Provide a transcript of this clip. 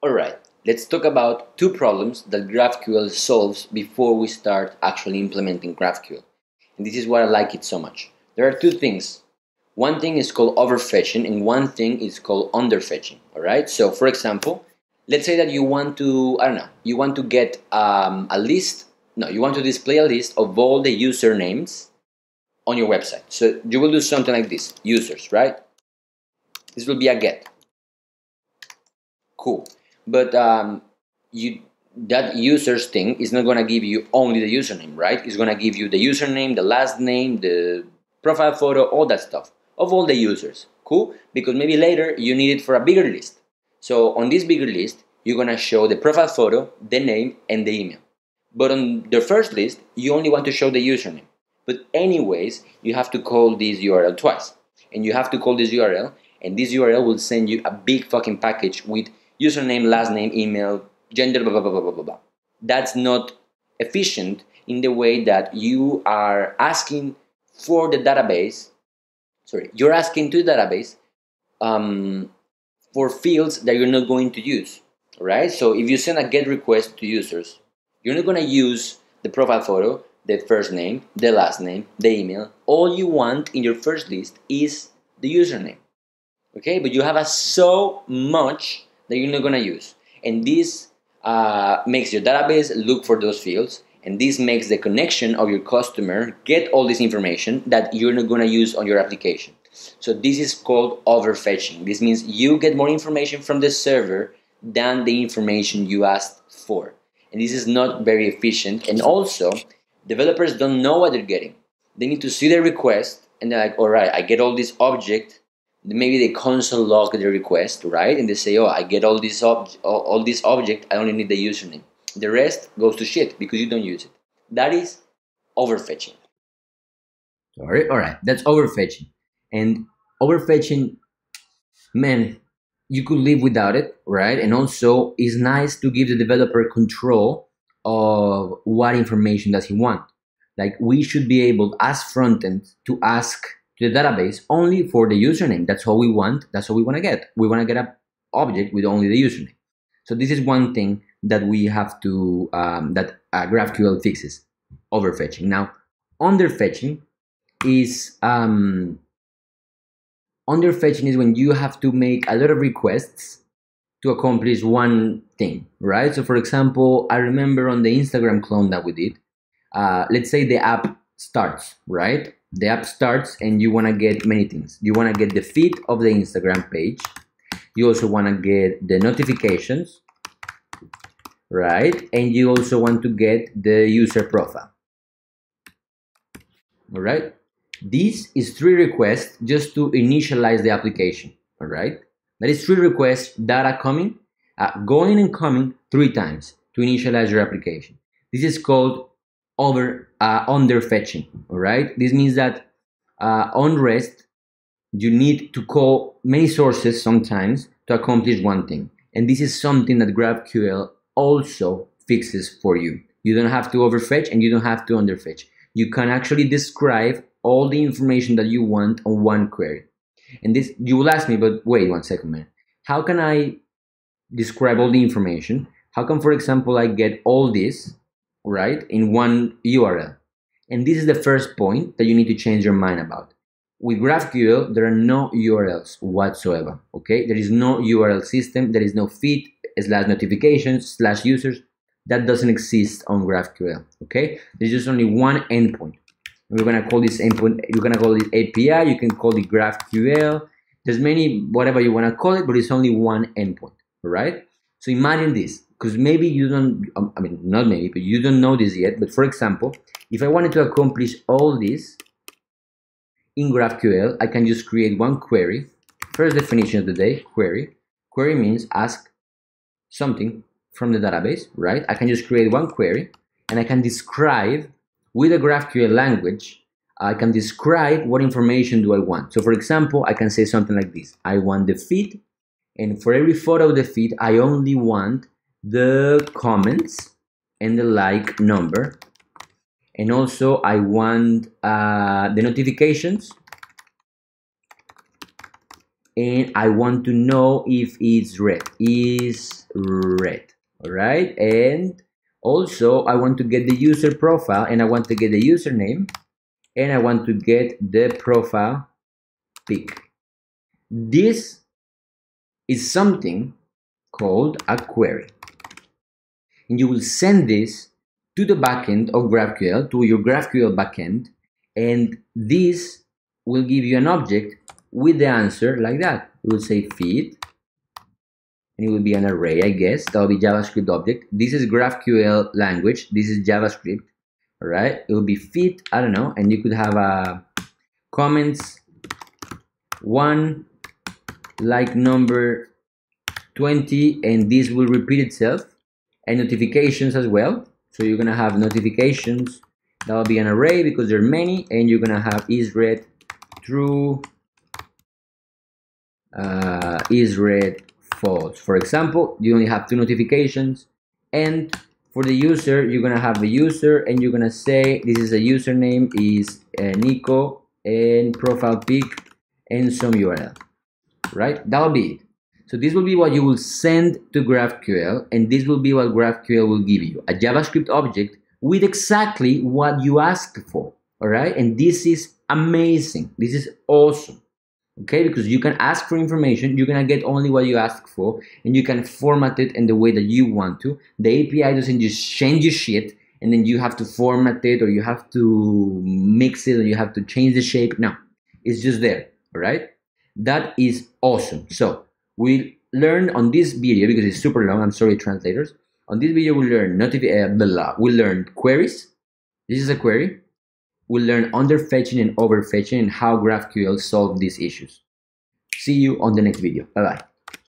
Alright, let's talk about two problems that GraphQL solves before we start actually implementing GraphQL. And this is why I like it so much. There are two things. One thing is called overfetching and one thing is called underfetching. Alright, so for example, let's say that you want to, you want to get you want to display a list of all the usernames on your website. So you will do something like this, users, right? This will be a get. Cool. But that users thing is not going to give you only the username, right? It's going to give you the username, the last name, the profile photo, all that stuff of all the users. Cool? Because maybe later you need it for a bigger list. So on this bigger list, you're going to show the profile photo, the name, and the email. But on the first list, you only want to show the username. But anyways, you have to call this URL twice. And you have to call this URL, and this URL will send you a big fucking package with username, last name, email, gender, blah, blah, blah, blah, blah, blah. That's not efficient in the way that you are asking for the database. Sorry, you're asking to the database for fields that you're not going to use, right? So if you send a GET request to users, you're not going to use the profile photo, the first name, the last name, the email. All you want in your first list is the username, okay? But you have so much that you're not going to use. And this makes your database look for those fields. And this makes the connection of your customer get all this information that you're not going to use on your application. So this is called overfetching. This means you get more information from the server than the information you asked for. And this is not very efficient. And also, developers don't know what they're getting. They need to see their request and they're like, all right, I get all this object. Maybe they console log the request, right? And they say, oh, I get all this object, I only need the username. The rest goes to shit because you don't use it. That is overfetching. Sorry, all right, that's overfetching. And overfetching, man, you could live without it, right? And also, it's nice to give the developer control of what information does he want. Like, we should be able, as frontend, to ask the database only for the username. That's all we want. That's all we want to get. We want to get an object with only the username. So this is one thing that we have to GraphQL fixes, overfetching. Now, underfetching is when you have to make a lot of requests to accomplish one thing, right? So for example, I remember on the Instagram clone that we did, let's say the app starts, right? The app starts and you want to get many things. You want to get the feed of the Instagram page. You also want to get the notifications, right? And you also want to get the user profile, all right? This is three requests just to initialize the application, all right? That is three requests, data coming, going and coming three times to initialize your application. This is called underfetching, all right? This means that on REST, you need to call many sources sometimes to accomplish one thing. And this is something that GraphQL also fixes for you. You don't have to overfetch and you don't have to underfetch. You can actually describe all the information that you want on one query. And this, you will ask me, but wait one second, man. How can I describe all the information? How can, for example, I get all this, right, in one URL? And this is the first point that you need to change your mind about. With GraphQL, there are no URLs whatsoever, okay? There is no URL system, there is no feed, /notifications/users. That doesn't exist on GraphQL, okay? There's just only one endpoint. We're going to call this endpoint, you're going to call it API, you can call it GraphQL. There's many, whatever you want to call it, but it's only one endpoint, all right? So imagine this, because maybe you don't, I mean, not maybe, but you don't know this yet. But for example, if I wanted to accomplish all this in GraphQL, I can just create one query. First definition of the day, query. Query means ask something from the database, right? I can just create one query and I can describe with a GraphQL language, I can describe what information do I want. So for example, I can say something like this. I want the feed, and for every photo of the feed, I only want the comments and the like number. And also I want the notifications and I want to know if it's red. Is red, all right? And also I want to get the user profile, and I want to get the username, and I want to get the profile pic. This is something called a query, and you will send this to the backend of GraphQL, to your GraphQL backend, and this will give you an object with the answer like that. It will say feed, and it will be an array, I guess. That'll be JavaScript object. This is GraphQL language. This is JavaScript. All right. It will be feed. I don't know. And you could have a comments one, like number 20, and this will repeat itself, and notifications as well. So you're gonna have notifications. That'll be an array because there are many, and you're gonna have is red true, is red false. For example, you only have two notifications. And for the user, you're gonna have a user, and you're gonna say this is a username is Nico, and profile pic, and some URL, right? That'll be it. So this will be what you will send to GraphQL, and this will be what GraphQL will give you, a JavaScript object with exactly what you asked for, all right? And this is amazing. This is awesome, okay? Because you can ask for information, you're gonna get only what you ask for, and you can format it in the way that you want to. The API doesn't just change your shit, and then you have to format it, or you have to mix it, or you have to change the shape. No, it's just there, all right? That is awesome. So we learned on this video, because it's super long, I'm sorry translators. On this video we learned queries. This is a query. We'll learn underfetching and overfetching and how GraphQL solved these issues. See you on the next video. Bye bye.